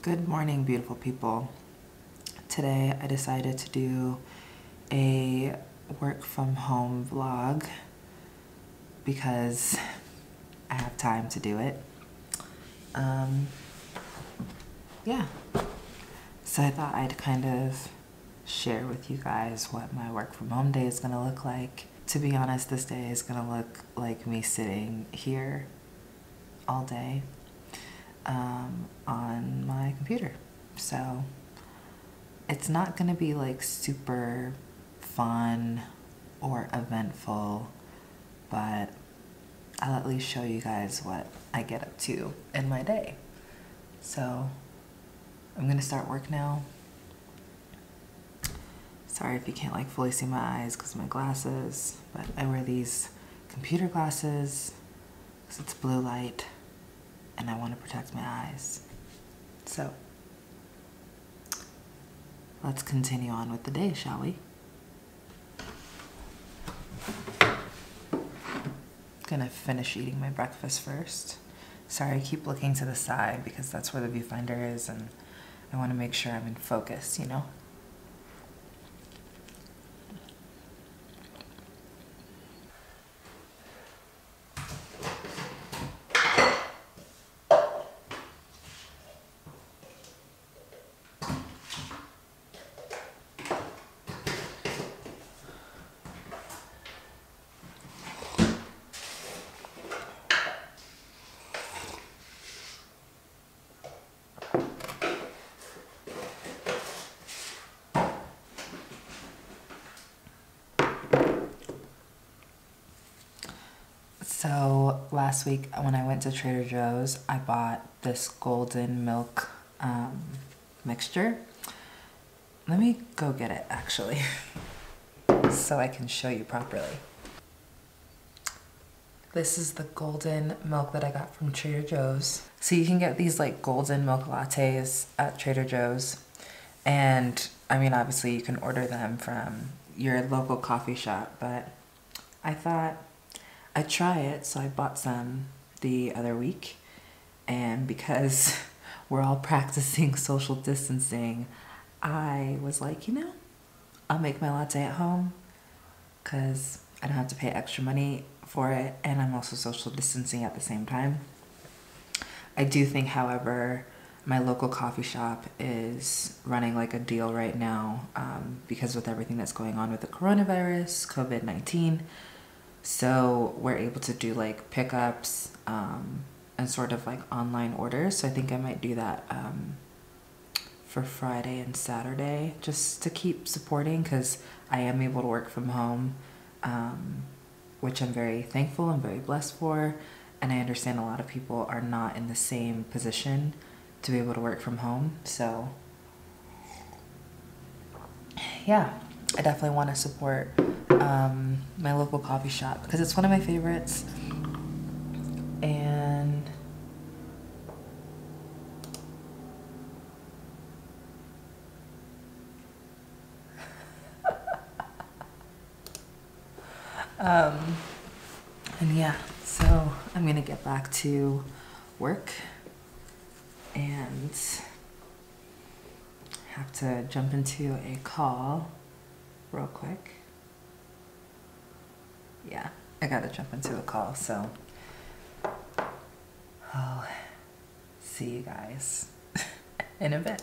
Good morning, beautiful people. Today I decided to do a work from home vlog because I have time to do it. So I thought I'd kind of share with you guys what my work from home day is gonna look like. To be honest, this day is gonna look like me sitting here all day on my computer. So it's not gonna be like super fun or eventful, but I'll at least show you guys what I get up to in my day. So I'm gonna start work now. Sorry if you can't like fully see my eyes because of my glasses, but I wear these computer glasses because it's blue light and I want to protect my eyes. So let's continue on with the day, shall we? Gonna finish eating my breakfast first. Sorry, I keep looking to the side because that's where the viewfinder is and I want to make sure I'm in focus, you know? So last week when I went to Trader Joe's, I bought this golden milk mixture. Let me go get it actually, so I can show you properly. This is the golden milk that I got from Trader Joe's. So you can get these like golden milk lattes at Trader Joe's. And I mean, obviously you can order them from your local coffee shop, but I thought I'd try it, so I bought some the other week, and because we're all practicing social distancing, I was like, you know, I'll make my latte at home because I don't have to pay extra money for it, and I'm also social distancing at the same time. I do think, however, my local coffee shop is running like a deal right now because with everything that's going on with the coronavirus, COVID-19, so we're able to do like pickups and sort of like online orders. So I think I might do that for Friday and Saturday just to keep supporting, because I am able to work from home, which I'm very thankful and very blessed for. And I understand a lot of people are not in the same position to be able to work from home. So yeah, I definitely want to support my local coffee shop because it's one of my favorites, and yeah, so I'm gonna get back to work and have to jump into a call real quick. Yeah, I gotta jump into a call, so I'll see you guys in a bit.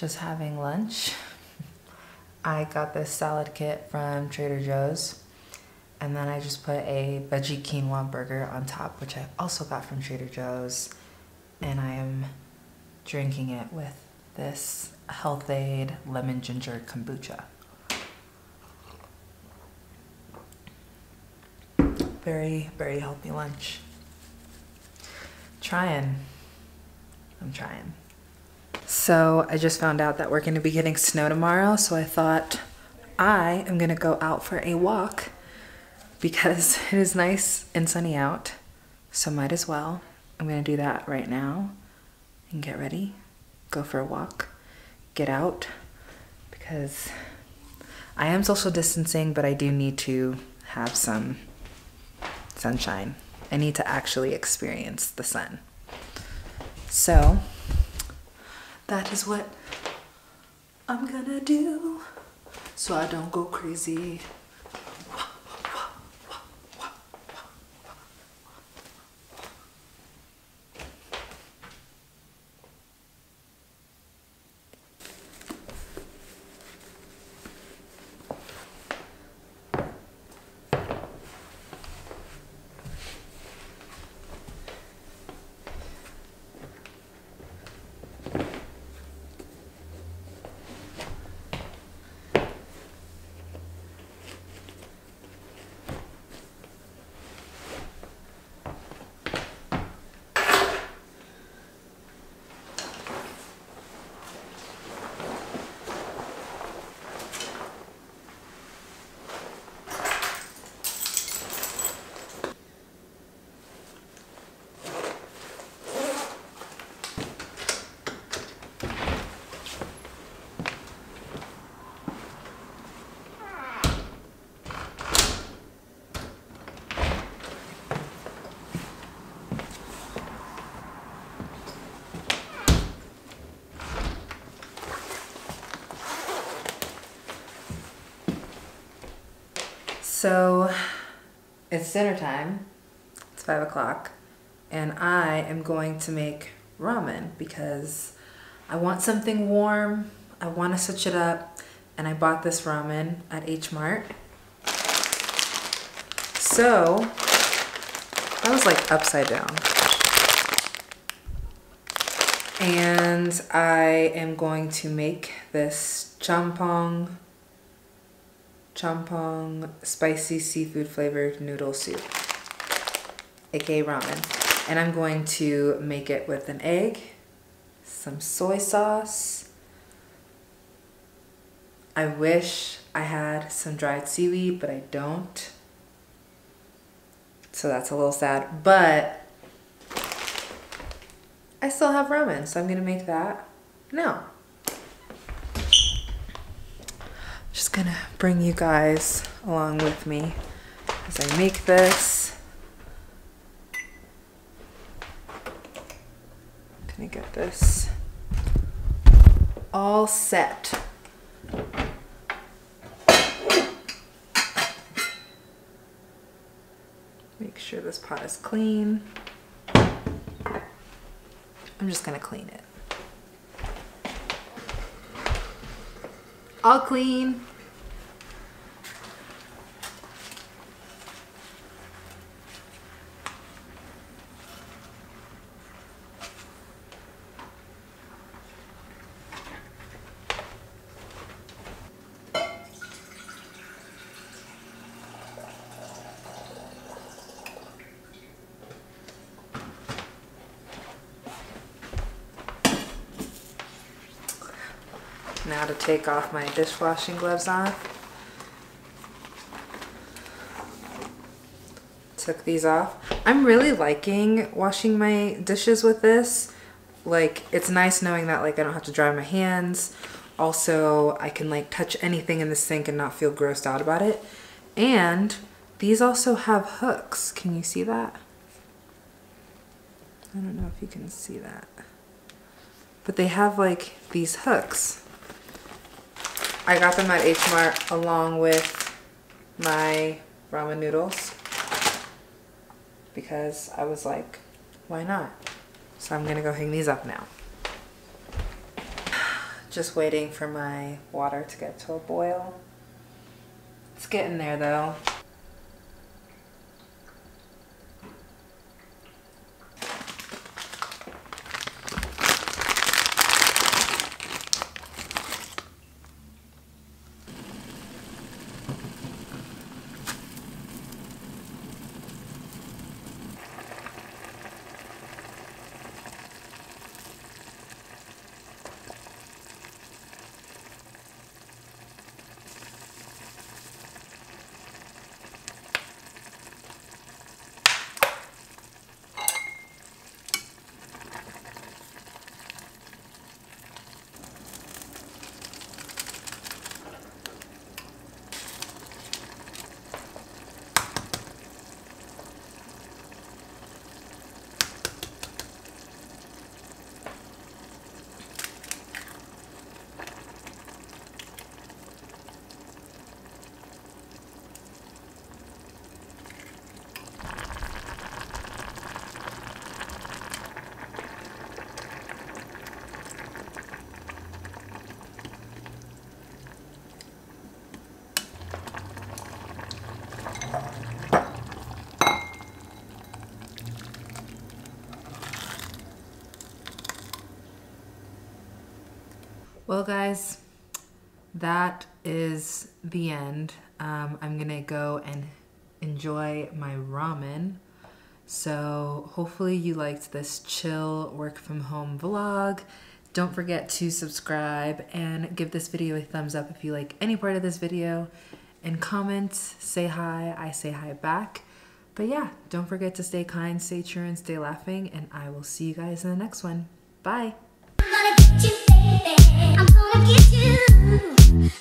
just having lunch. I got this salad kit from Trader Joe's, and then I just put a veggie quinoa burger on top, which I also got from Trader Joe's, and I am drinking it with this Health Aid lemon ginger kombucha. Very, very healthy lunch. Trying. I'm trying. So I just found out that we're going to be getting snow tomorrow, so I thought I am going to go out for a walk because it is nice and sunny out, so might as well. I'm going to do that right now and get ready, go for a walk, get out, because I am social distancing, but I do need to have some sunshine. I need to actually experience the sun. So that is what I'm gonna do, so I don't go crazy. So it's dinner time, it's 5 o'clock, and I am going to make ramen because I want something warm, I want to switch it up, and I bought this ramen at H Mart. So I was like upside down. And I am going to make this Champong spicy seafood flavored noodle soup, aka ramen. And I'm going to make it with an egg, some soy sauce. I wish I had some dried seaweed, but I don't. So that's a little sad, but I still have ramen, so I'm gonna make that now. Just gonna bring you guys along with me as I make this. Gonna get this all set. Make sure this pot is clean. I'm just gonna clean it. All clean. Now to take off my dishwashing gloves on. Took these off. I'm really liking washing my dishes with this. Like, it's nice knowing that like I don't have to dry my hands. Also, I can like touch anything in the sink and not feel grossed out about it. And these also have hooks. Can you see that? I don't know if you can see that. But they have like these hooks. I got them at H Mart along with my ramen noodles because I was like, why not? So I'm gonna go hang these up now. Just waiting for my water to get to a boil. It's getting there though. Well guys, that is the end. I'm gonna go and enjoy my ramen. So hopefully you liked this chill work from home vlog. Don't forget to subscribe and give this video a thumbs up if you like any part of this video, and comment, say hi, I say hi back. But yeah, don't forget to stay kind, stay true, and stay laughing, and I will see you guys in the next one. Bye. I'm gonna get you.